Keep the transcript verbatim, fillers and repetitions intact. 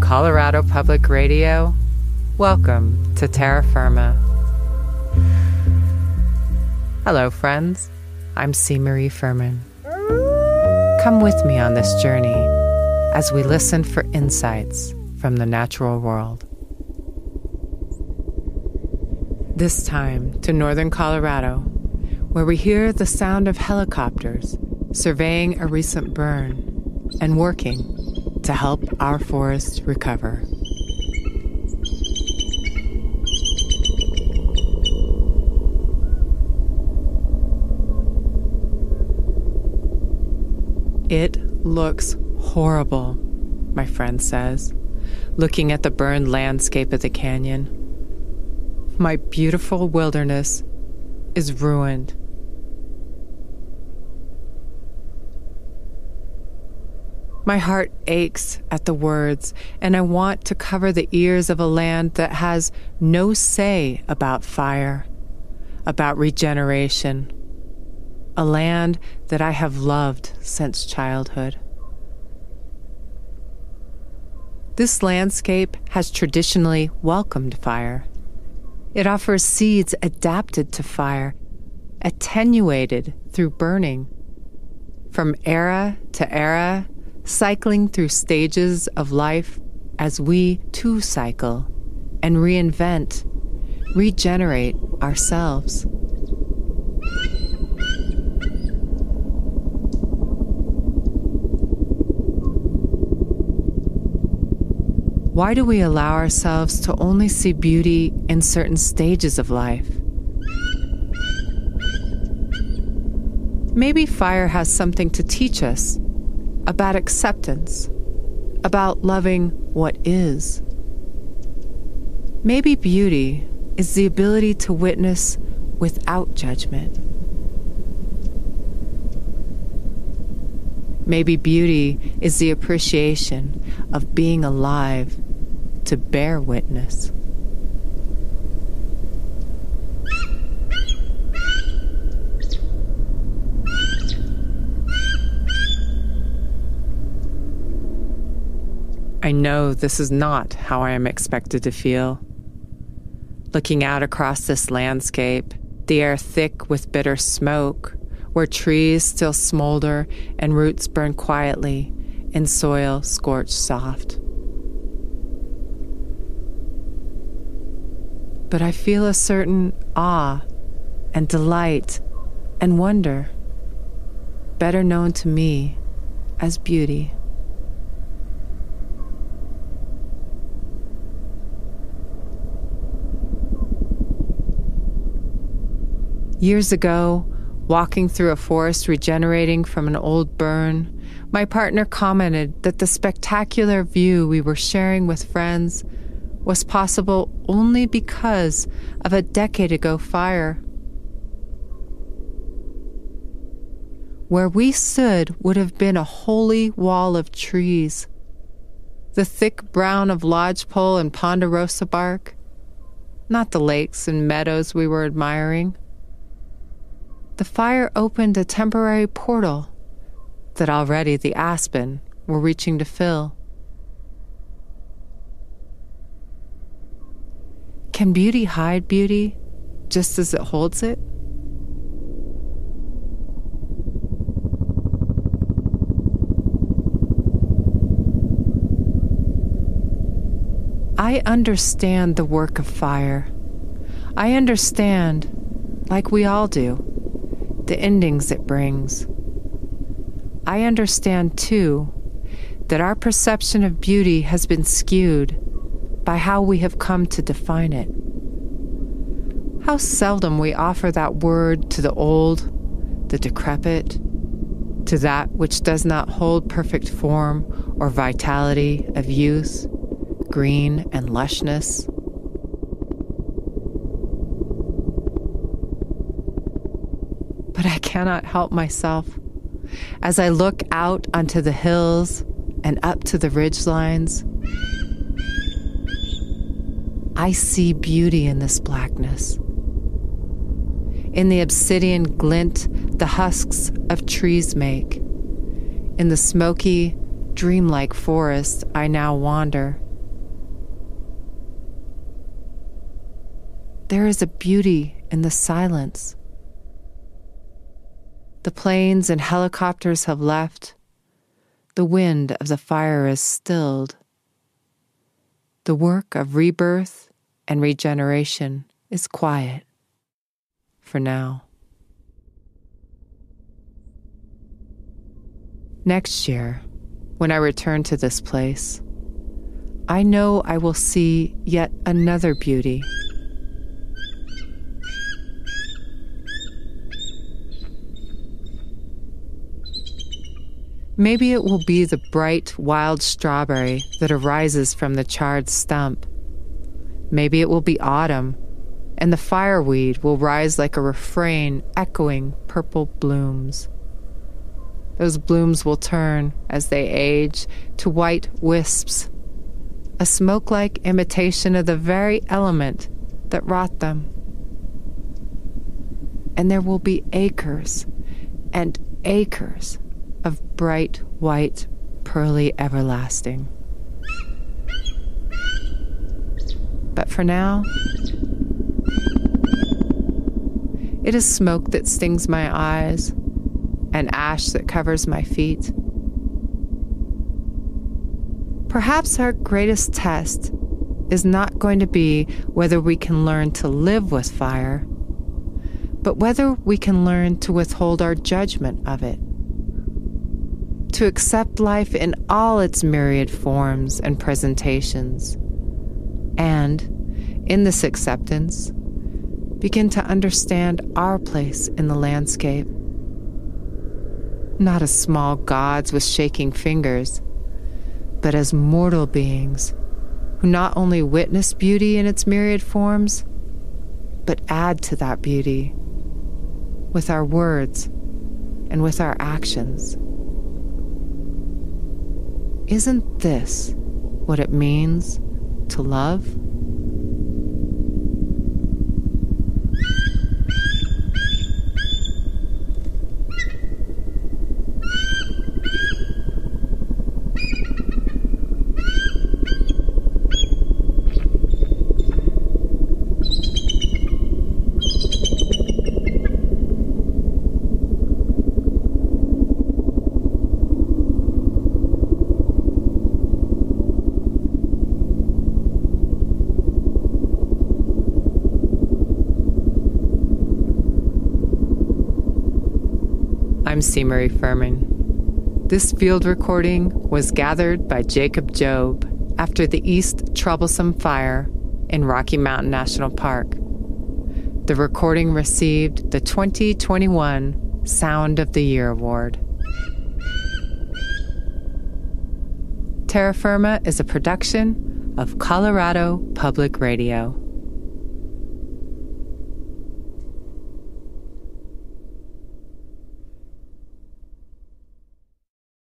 from Colorado Public Radio, welcome to Terra Firma. Hello, friends. I'm CMarie Fuhrman. Come with me on this journey as we listen for insights from the natural world. This time to northern Colorado, where we hear the sound of helicopters surveying a recent burn and working to help our forests recover. It looks horrible, my friend says, looking at the burned landscape of the canyon. My beautiful wilderness is ruined. My heart aches at the words, and I want to cover the ears of a land that has no say about fire, about regeneration, a land that I have loved since childhood. This landscape has traditionally welcomed fire. It offers seeds adapted to fire, attenuated through burning. From era to era, cycling through stages of life as we too cycle and reinvent, regenerate ourselves. Why do we allow ourselves to only see beauty in certain stages of life? Maybe fire has something to teach us about acceptance, about loving what is. Maybe beauty is the ability to witness without judgment. Maybe beauty is the appreciation of being alive to bear witness. I know this is not how I am expected to feel. Looking out across this landscape, the air thick with bitter smoke, where trees still smolder and roots burn quietly and soil scorched soft. But I feel a certain awe and delight and wonder, better known to me as beauty. Years ago, walking through a forest regenerating from an old burn, my partner commented that the spectacular view we were sharing with friends was possible only because of a decade ago fire. Where we stood would have been a holy wall of trees, the thick brown of lodgepole and ponderosa bark, not the lakes and meadows we were admiring. The fire opened a temporary portal that already the aspen were reaching to fill. Can beauty hide beauty just as it holds it? I understand the work of fire. I understand, like we all do, the endings it brings. I understand, too, that our perception of beauty has been skewed by how we have come to define it. How seldom we offer that word to the old, the decrepit, to that which does not hold perfect form or vitality of youth, green and lushness. But I cannot help myself. As I look out onto the hills and up to the ridgelines, I see beauty in this blackness. In the obsidian glint the husks of trees make. In the smoky, dreamlike forest I now wander, There is a beauty in the silence. The planes and helicopters have left. The wind of the fire is stilled. The work of rebirth and regeneration is quiet for now. Next year, when I return to this place, I know I will see yet another beauty. Maybe it will be the bright, wild strawberry that arises from the charred stump. Maybe it will be autumn, and the fireweed will rise like a refrain echoing purple blooms. Those blooms will turn, as they age, to white wisps, a smoke-like imitation of the very element that wrought them. And there will be acres and acres of bright, white, pearly everlasting. But for now, it is smoke that stings my eyes and ash that covers my feet. Perhaps our greatest test is not going to be whether we can learn to live with fire, but whether we can learn to withhold our judgment of it. To accept life in all its myriad forms and presentations, and, in this acceptance, begin to understand our place in the landscape. Not as small gods with shaking fingers, but as mortal beings who not only witness beauty in its myriad forms, but add to that beauty with our words and with our actions. Isn't this what it means to love? I'm CMarie Fuhrman. This field recording was gathered by Jacob Job after the East Troublesome Fire in Rocky Mountain National Park. The recording received the twenty twenty-one Sound of the Year Award. Terra Firma is a production of Colorado Public Radio.